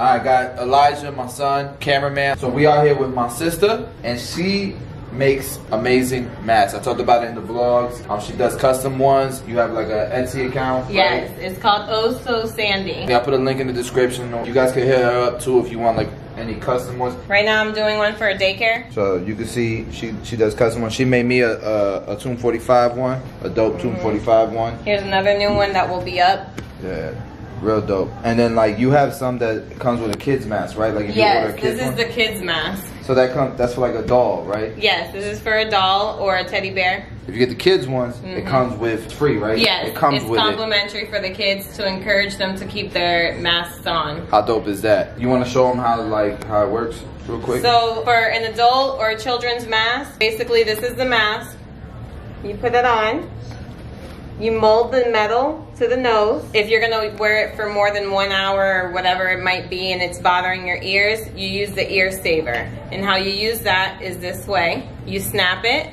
I got Elijah, my son, cameraman. So we are here with my sister, and she makes amazing masks. I talked about it in the vlogs. She does custom ones. You have like an Etsy account? Yes, right? It's called Oh So Sandy. Yeah, I'll put a link in the description. You guys can hit her up too if you want like any custom ones. Right now I'm doing one for a daycare. So you can see she does custom ones. She made me a Tomb 45 one, a dope Tomb 45 one. Here's another new one that will be up. Yeah. Real dope. And then like you have some that comes with a kid's mask, right? Like if you order a kid's one. This is the kid's mask. So that's for like a doll, right? Yes, this is for a doll or a teddy bear. If you get the kids ones, it comes with free, right? Yes, it's complimentary for the kids to encourage them to keep their masks on. How dope is that? You want to show them how it works real quick? So for an adult or a children's mask, basically this is the mask. You put it on. You mold the metal to the nose. If you're gonna wear it for more than 1 hour or whatever it might be and it's bothering your ears, you use the ear saver. And how you use that is this way. You snap it.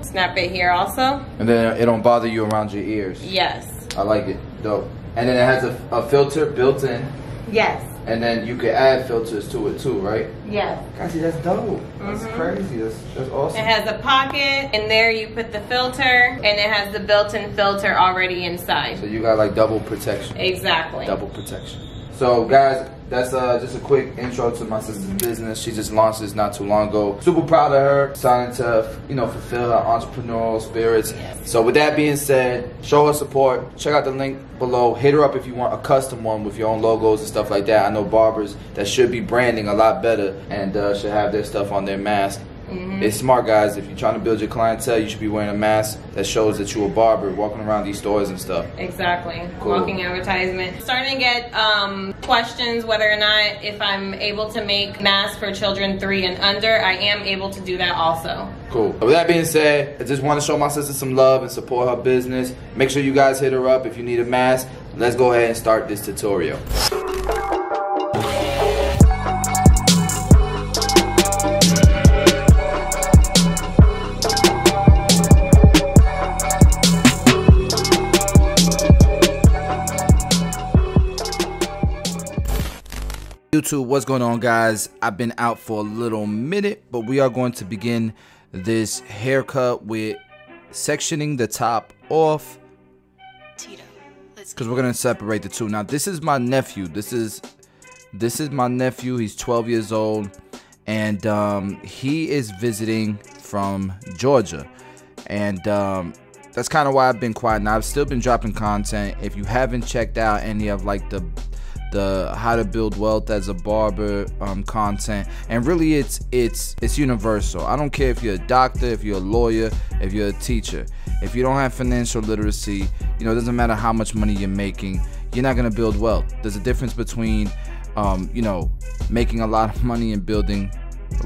Snap it here also. And then it don't bother you around your ears. Yes. I like it, dope. And then it has a filter built in. Yes. And then you can add filters to it too, right? Yes. God, see, that's dope. That's crazy. That's awesome. It has a pocket, and there you put the filter, and it has the built-in filter already inside. So you got like double protection. Exactly. Double protection. So guys, that's just a quick intro to my sister's business. She just launched this not too long ago. Super proud of her. Starting to, you know, fulfill our entrepreneurial spirits. Yes. So with that being said, show her support. Check out the link below. Hit her up if you want a custom one with your own logos and stuff like that. I know barbers that should be branding a lot better and should have their stuff on their mask. It's smart, guys. If you're trying to build your clientele, you should be wearing a mask that shows that you're a barber, walking around these stores and stuff. Exactly. Cool. Walking advertisement. Starting to get questions whether or not if I'm able to make masks for children 3 and under. I am able to do that also. Cool. With that being said, I just want to show my sister some love and support her business. Make sure you guys hit her up if you need a mask. Let's go ahead and start this tutorial. YouTube, what's going on, guys? I've been out for a little minute, but we are going to begin this haircut with sectioning the top off because we're going to separate the two. Now this is my nephew. This is my nephew. He's 12 years old, and he is visiting from Georgia, and that's kind of why I've been quiet. Now I've still been dropping content. If you haven't checked out any of like the how to build wealth as a barber content, and really it's universal. I don't care if you're a doctor, if you're a lawyer, if you're a teacher. If you don't have financial literacy, you know, it doesn't matter how much money you're making, you're not gonna build wealth. There's a difference between you know, making a lot of money and building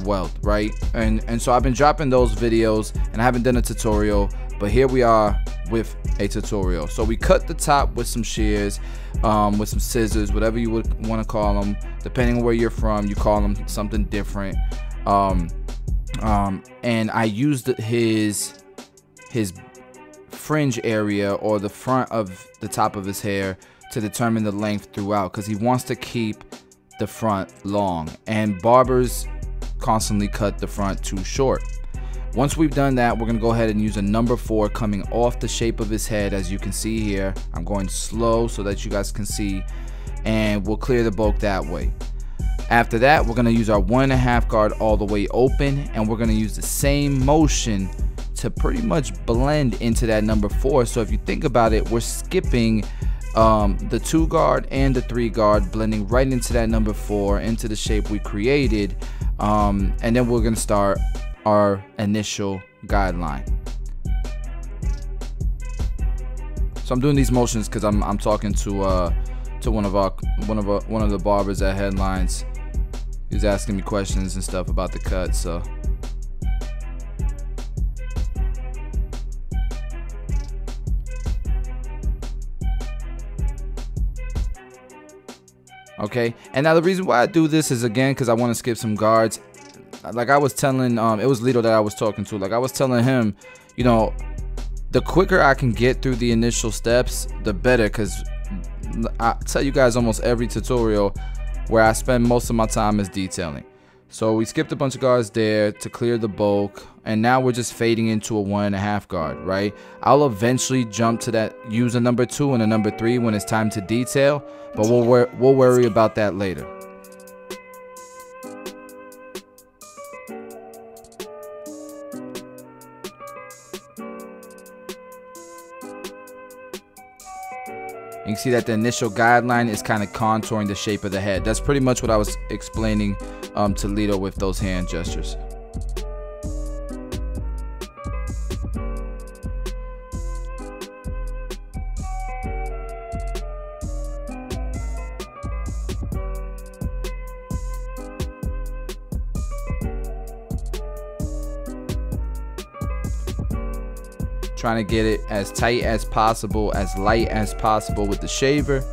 wealth, right? And so I've been dropping those videos, and I haven't done a tutorial, but here we are with a tutorial. So we cut the top with some shears, with some scissors, whatever you would want to call them. Depending on where you're from, you call them something different. And I used his fringe area, or the front of the top of his hair, to determine the length throughout, because he wants to keep the front long, and barbers constantly cut the front too short. Once we've done that, we're gonna go ahead and use a number 4 coming off the shape of his head. As you can see here, I'm going slow so that you guys can see, and we'll clear the bulk that way. After that, we're gonna use our 1.5 guard all the way open, and we're gonna use the same motion to pretty much blend into that number 4. So if you think about it, we're skipping the 2 guard and the 3 guard, blending right into that number 4, into the shape we created, and then we're gonna start our initial guideline. So I'm doing these motions because I'm talking to one of the barbers at Headlines. He was asking me questions and stuff about the cut, so. Okay, and now the reason why I do this is, again, because I want to skip some guards. Like I was telling, it was Lito that I was talking to. Like I was telling him, you know, the quicker I can get through the initial steps, the better, because I tell you guys almost every tutorial where I spend most of my time is detailing. So we skipped a bunch of guards there to clear the bulk, and now we're just fading into a 1.5 guard, right? I'll eventually jump to that, use a number 2 and a number 3 when it's time to detail, but we'll worry about that later. You can see that the initial guideline is kind of contouring the shape of the head. That's pretty much what I was explaining to Lito with those hand gestures. Trying to get it as tight as possible, as light as possible with the shaver.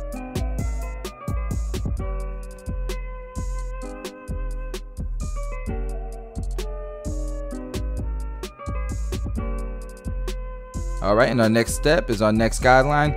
All right, and our next step is our next guideline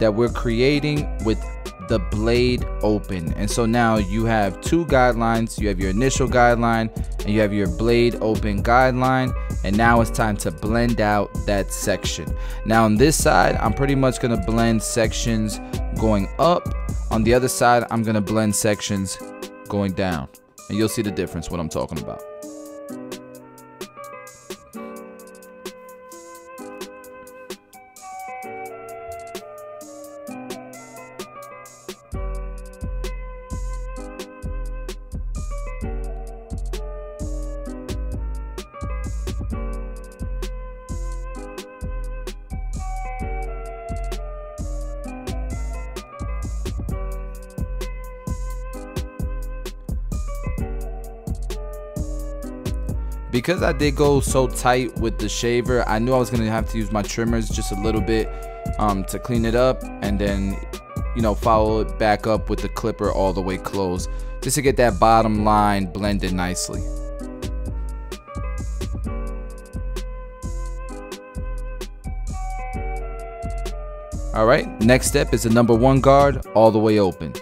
that we're creating with the blade open. And so now you have two guidelines. You have your initial guideline and you have your blade open guideline, and now it's time to blend out that section. Now on this side, I'm pretty much gonna blend sections going up. On the other side, I'm gonna blend sections going down, and you'll see the difference what I'm talking about. Because I did go so tight with the shaver, I knew I was gonna have to use my trimmers just a little bit to clean it up, and then, you know, follow it back up with the clipper all the way closed just to get that bottom line blended nicely. All right, next step is the number 1 guard all the way open.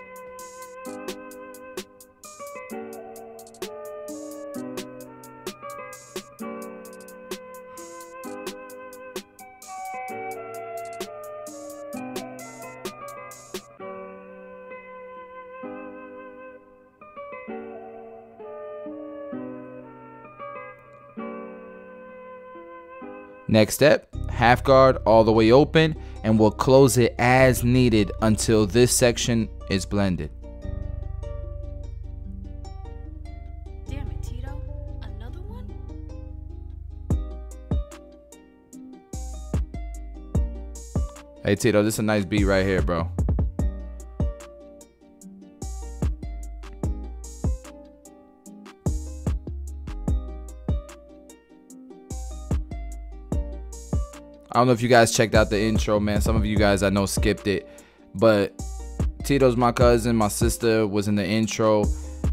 Next step, half guard all the way open, and we'll close it as needed until this section is blended. Damn it, Tito. Another one? Hey Tito, this is a nice beat right here, bro. I don't know if you guys checked out the intro, man. Some of you guys I know skipped it, but Tito's my cousin, my sister was in the intro,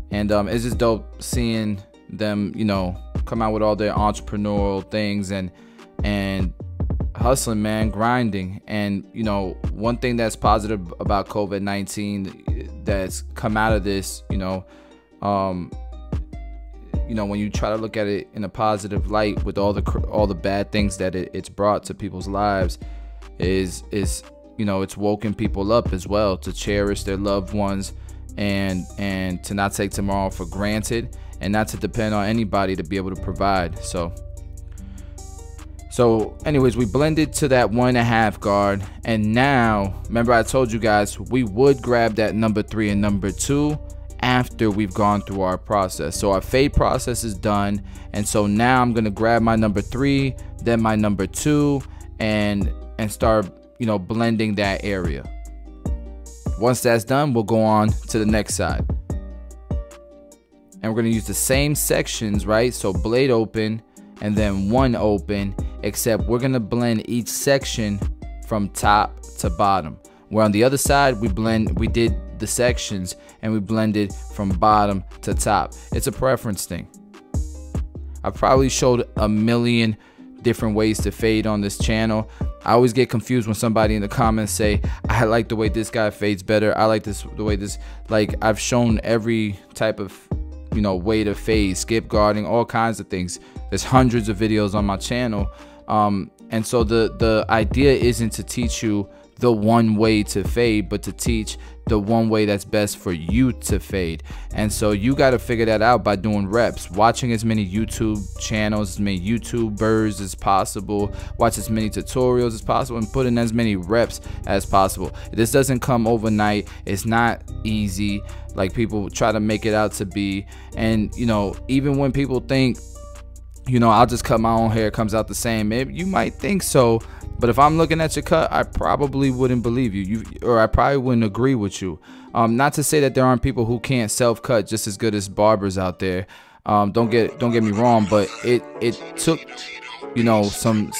and it's just dope seeing them, you know, come out with all their entrepreneurial things and hustling, man, grinding. And you know, one thing that's positive about COVID-19 that's come out of this, you know, when you try to look at it in a positive light with all the bad things that it's brought to people's lives, is you know, it's woken people up as well to cherish their loved ones and to not take tomorrow for granted and not to depend on anybody to be able to provide. So anyways, we blended to that 1.5 guard, and now remember I told you guys we would grab that number 3 and number 2 after we've gone through our process. So our fade process is done, and so now I'm gonna grab my number 3, then my number 2, and start, you know, blending that area. Once that's done, we'll go on to the next side, and we're gonna use the same sections, right? So blade open and then 1 open, except we're gonna blend each section from top to bottom, where on the other side we did the sections and we blended from bottom to top. It's a preference thing. I probably showed a million different ways to fade on this channel, I always get confused when somebody in the comments say, I like the way this guy fades better. I like this, the way this, like, I've shown every type of, you know, way to fade, skip guarding, all kinds of things. There's hundreds of videos on my channel. And so the idea isn't to teach you the one way to fade, but to teach the one way that's best for you to fade. And so you got to figure that out by doing reps, watching as many YouTube channels, as many YouTubers as possible, watch as many tutorials as possible, and put in as many reps as possible. This doesn't come overnight. It's not easy like people try to make it out to be. And you know, even when people think, you know, I'll just cut my own hair, it comes out the same. Maybe you might think so, but if I'm looking at your cut, I probably wouldn't believe you, or I probably wouldn't agree with you. Not to say that there aren't people who can't self-cut just as good as barbers out there. Don't get me wrong, but it took, you know, some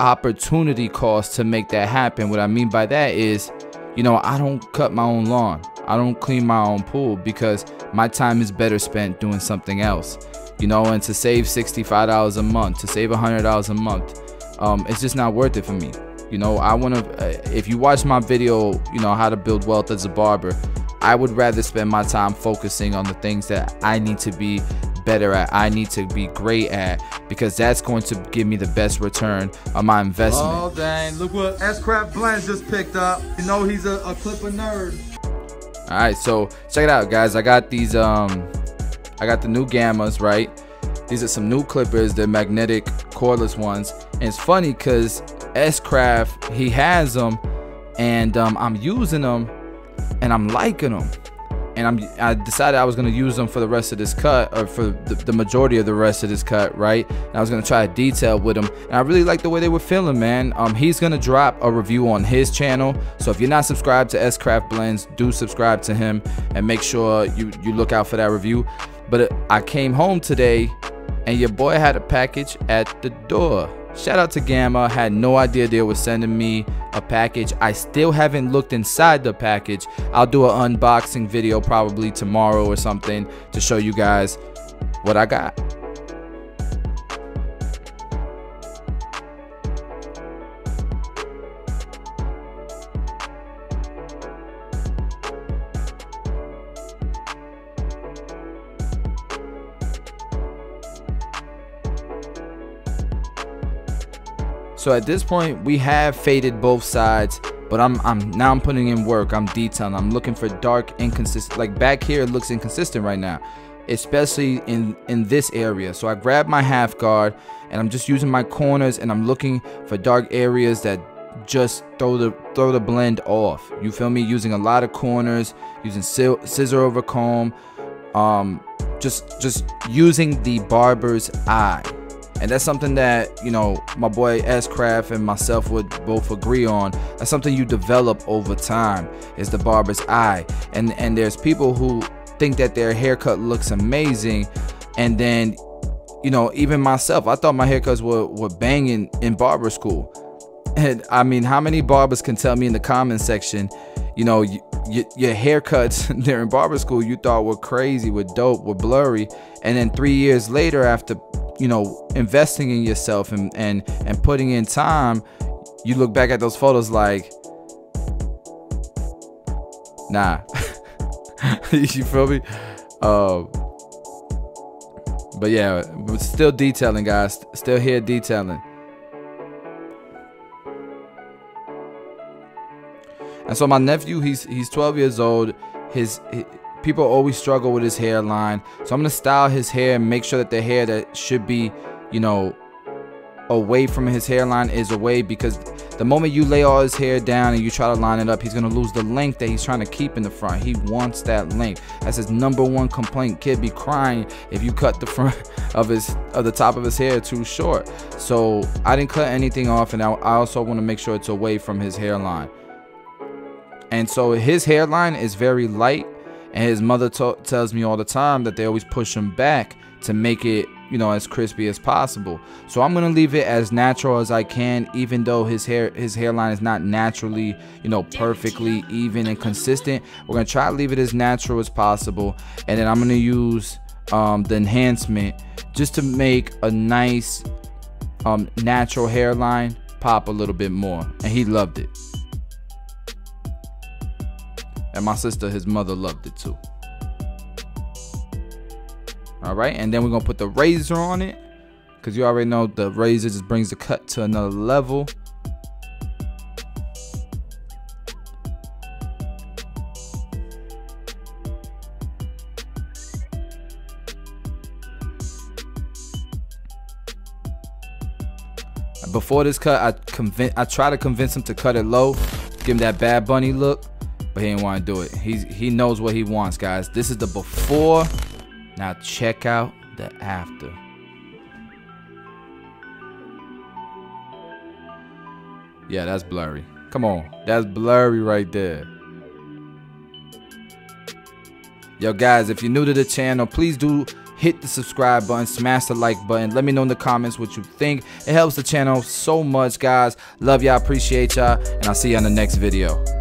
opportunity cost to make that happen. What I mean by that is, you know, I don't cut my own lawn. I don't clean my own pool because my time is better spent doing something else, you know. And to save $65 a month, to save $100 a month, it's just not worth it for me. You know, I want to, if you watch my video, you know, how to build wealth as a barber, I would rather spend my time focusing on the things that I need to be better at, I need to be great at, because that's going to give me the best return on my investment. Oh dang, look what S-Craft Blend just picked up. You know, he's a clipper nerd. All right, so check it out, guys. I got these, I got the new Gammas, right? These are some new clippers. They're magnetic cordless ones. And it's funny because S-Craft, he has them, and I'm using them, and I'm liking them. And I decided I was going to use them for the rest of this cut, or for the majority of the rest of this cut, right? And I was going to try a detail with them. And I really like the way they were feeling, man. He's going to drop a review on his channel. So if you're not subscribed to S-Craft Blends, do subscribe to him and make sure you look out for that review. But I came home today and your boy had a package at the door. Shout out to Gamma. Had no idea they were sending me a package. I still haven't looked inside the package. I'll do an unboxing video probably tomorrow or something to show you guys what I got. So at this point, we have faded both sides, but now I'm putting in work. I'm detailing. I'm looking for dark, inconsistent. Like back here, it looks inconsistent right now, especially in this area. So I grab my half guard, and I'm just using my corners, and I'm looking for dark areas that just throw the blend off. You feel me? Using a lot of corners, using scissor over comb, just using the barber's eye. And that's something that, you know, my boy S-Craft and myself would both agree on. That's something you develop over time, is the barber's eye. And there's people who think that their haircut looks amazing. And then, you know, even myself, I thought my haircuts were banging in barber school. And I mean, how many barbers can tell me in the comment section, you know, your haircuts during barber school you thought were crazy, were dope, were blurry. And then 3 years later, after, you know, investing in yourself and putting in time, you look back at those photos like, nah. You feel me? But yeah, we're still detailing, guys. Still here detailing. And so my nephew, he's 12 years old. People always struggle with his hairline. So I'm gonna style his hair and make sure that the hair that should be, you know, away from his hairline is away, because the moment you lay all his hair down and you try to line it up, he's gonna lose the length that he's trying to keep in the front. He wants that length. That's his #1 complaint. Kid be crying if you cut the front of the top of his hair too short. So I didn't cut anything off, and I also wanna make sure it's away from his hairline. And so his hairline is very light. And his mother tells me all the time that they always push him back to make it, you know, as crispy as possible. So I'm gonna leave it as natural as I can, even though his hairline is not naturally, you know, perfectly even and consistent. We're gonna try to leave it as natural as possible, and then I'm gonna use the enhancement just to make a nice natural hairline pop a little bit more, and he loved it. And my sister, his mother, loved it too. All right, and then we're gonna put the razor on it, because you already know the razor just brings the cut to another level. Before this cut, I try to convince him to cut it low, give him that Bad Bunny look, but he didn't want to do it. He knows what he wants, guys. This is the before. Now check out the after. Yeah, that's blurry. Come on, that's blurry right there. Yo, guys, if you're new to the channel, please do hit the subscribe button, smash the like button. Let me know in the comments what you think. It helps the channel so much, guys. Love y'all, appreciate y'all, and I'll see you on the next video.